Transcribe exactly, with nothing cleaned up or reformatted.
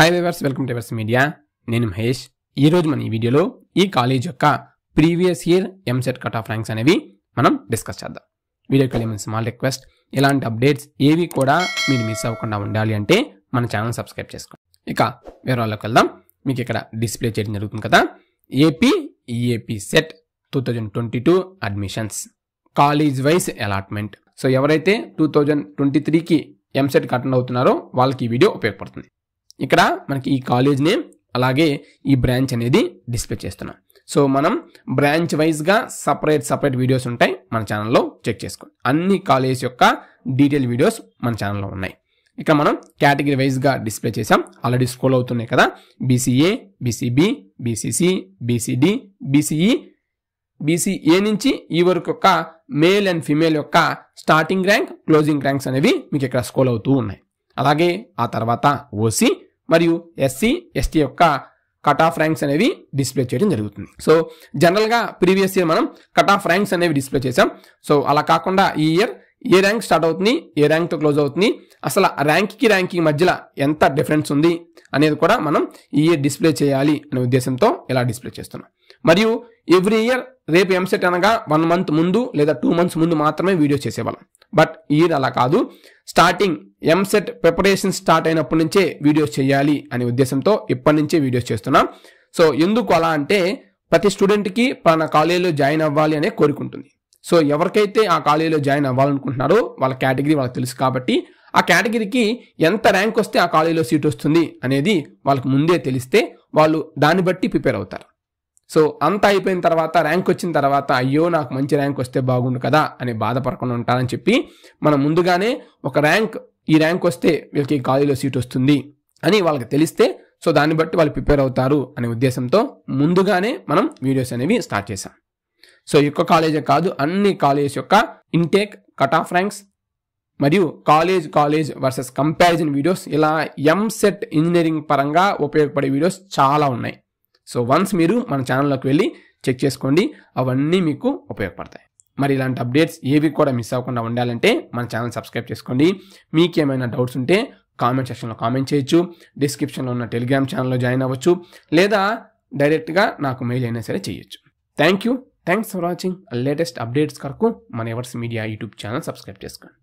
Hi viewers, welcome to ఎవర్స్ media. నేను మహేష్. ఈ రోజు మన ఈ వీడియోలో ఈ కాలేజ్ యొక్క previous year EAMCET cut off ranks అనేవి మనం డిస్కస్ చేద్దాం. వీడియోకి వెళ్ళే ముందు స్మాల్ రిక్వెస్ట్, ఇలాంటి అప్డేట్స్ ఏవి కూడా మీరు మిస్ అవ్వకుండా ఉండాలి అంటే మన ఛానల్ సబ్స్క్రైబ్ చేసుకోండి. ఇక వివరాల్లోకి వెళ్దాం. మీకు ఇక్కడ డిస్ప్లే చేయడం జరుగుతుంది కదా, AP EAPCET two thousand twenty two admissions college wise allotment. So ఎవరైతే టూ థౌజండ్ ట్వంటీ త్రీకి ఎంసెట్కి అటెండ్ అవుతున్నారో వాళ్ళకి ఈ వీడియో ఉపయోగపడుతుంది. ఇక్కడ మనకి ఈ కాలేజ్ నేమ్ అలాగే ఈ బ్రాంచ్ అనేది డిస్ప్లే చేస్తున్నాం. సో మనం బ్రాంచ్ వైజ్గా సపరేట్ సపరేట్ వీడియోస్ ఉంటాయి మన ఛానల్లో, చెక్ చేసుకోండి. అన్ని కాలేజ్ యొక్క డీటెయిల్ వీడియోస్ మన ఛానల్లో ఉన్నాయి. ఇక్కడ మనం కేటగిరీ వైజ్గా డిస్ప్లే చేసాం, ఆల్రెడీ స్క్రోల్ అవుతున్నాయి కదా. BCA, BCB, BCC, BCD, BCE, BCA నుంచి ఈ వరకు యొక్క మేల్ అండ్ ఫిమేల్ యొక్క స్టార్టింగ్ ర్యాంక్, క్లోజింగ్ ర్యాంక్స్ అనేవి మీకు ఇక్కడ స్క్రోల్ అవుతూ ఉన్నాయి. అలాగే ఆ తర్వాత ఓసీ మరియు ఎస్సీ, ఎస్టీ యొక్క కట్ ఆఫ్ ర్యాంక్స్ అనేవి డిస్ప్లే చేయడం జరుగుతుంది. సో జనరల్గా ప్రీవియస్ ఇయర్ మనం కట్ ఆఫ్ ర్యాంక్స్ అనేవి డిస్ప్లే చేసాం. సో అలా కాకుండా ఈ ఇయర్ ఏ ర్యాంక్ స్టార్ట్ అవుతుంది, ఏ ర్యాంక్తో క్లోజ్ అవుతుంది, అసలు ర్యాంక్కి ర్యాంకింగ్ మధ్యలో ఎంత డిఫరెన్స్ ఉంది అనేది కూడా మనం ఈ ఇయర్ డిస్ప్లే చేయాలి అనే ఉద్దేశంతో ఇలా డిస్ప్లే చేస్తున్నాం. మరియు ఎవ్రీ ఇయర్ రేపు ఎంసెట్ అనగా వన్ మంత్ ముందు లేదా టూ మంత్స్ ముందు మాత్రమే వీడియో చేసేవాళ్ళం. బట్ ఈ ఇయర్ అలా కాదు, స్టార్టింగ్ ఎంసెట్ ప్రిపరేషన్ స్టార్ట్ అయినప్పటి నుంచే వీడియోస్ చేయాలి అనే ఉద్దేశంతో ఇప్పటి నుంచే వీడియోస్ చేస్తున్నాం. సో ఎందుకు అలా అంటే, ప్రతి స్టూడెంట్కి మన కాలేజీలో జాయిన్ అవ్వాలి అనే కోరుకుంటుంది. సో ఎవరికైతే ఆ కాలేజీలో జాయిన్ అవ్వాలనుకుంటున్నారో వాళ్ళ కేటగిరీ వాళ్ళకి తెలుసు కాబట్టి ఆ కేటగిరీకి ఎంత ర్యాంక్ వస్తే ఆ కాలేజీలో సీట్ వస్తుంది అనేది వాళ్ళకి ముందే తెలిస్తే వాళ్ళు దాన్ని బట్టి ప్రిపేర్ అవుతారు. సో అంతా అయిపోయిన తర్వాత ర్యాంక్ వచ్చిన తర్వాత అయ్యో నాకు మంచి ర్యాంక్ వస్తే బాగుండు కదా అని బాధపడకుండా ఉంటారని చెప్పి మనం ముందుగానే ఒక ర్యాంక్, ఈ ర్యాంక్ వస్తే వీళ్ళకి కాలేజీలో సీట్ వస్తుంది అని వాళ్ళకి తెలిస్తే సో దాన్ని బట్టి వాళ్ళు ప్రిపేర్ అవుతారు అనే ఉద్దేశంతో ముందుగానే మనం వీడియోస్ అనేవి స్టార్ట్ చేసాం. సో ఒక్క కాలేజే కాదు, అన్ని కాలేజెస్ యొక్క ఇంటేక్, కట్ ఆఫ్ ర్యాంక్స్ మరియు college college versus comparison videos, ఇలా ఎంసెట్ ఇంజనీరింగ్ పరంగా ఉపయోగపడే వీడియోస్ చాలా ఉన్నాయి. సో వన్స్ మీరు మన ఛానల్లోకి వెళ్ళి చెక్ చేసుకోండి, అవన్నీ మీకు ఉపయోగపడతాయి. మరి ఇలాంటి అప్డేట్స్ ఏవి కూడా మిస్ అవ్వకుండా ఉండాలంటే మన ఛానల్ సబ్స్క్రైబ్ చేసుకోండి. మీకేమైనా డౌట్స్ ఉంటే కామెంట్ సెక్షన్లో కామెంట్ చేయొచ్చు, డిస్క్రిప్షన్లో ఉన్న టెలిగ్రామ్ ఛానల్లో జాయిన్ అవ్వచ్చు, లేదా డైరెక్ట్గా నాకు మెయిల్ అయినా సరే చేయొచ్చు. Thank you. Thanks for watching. Latest updates కొరకు మన Evers media YouTube channel subscribe చేసుకోండి.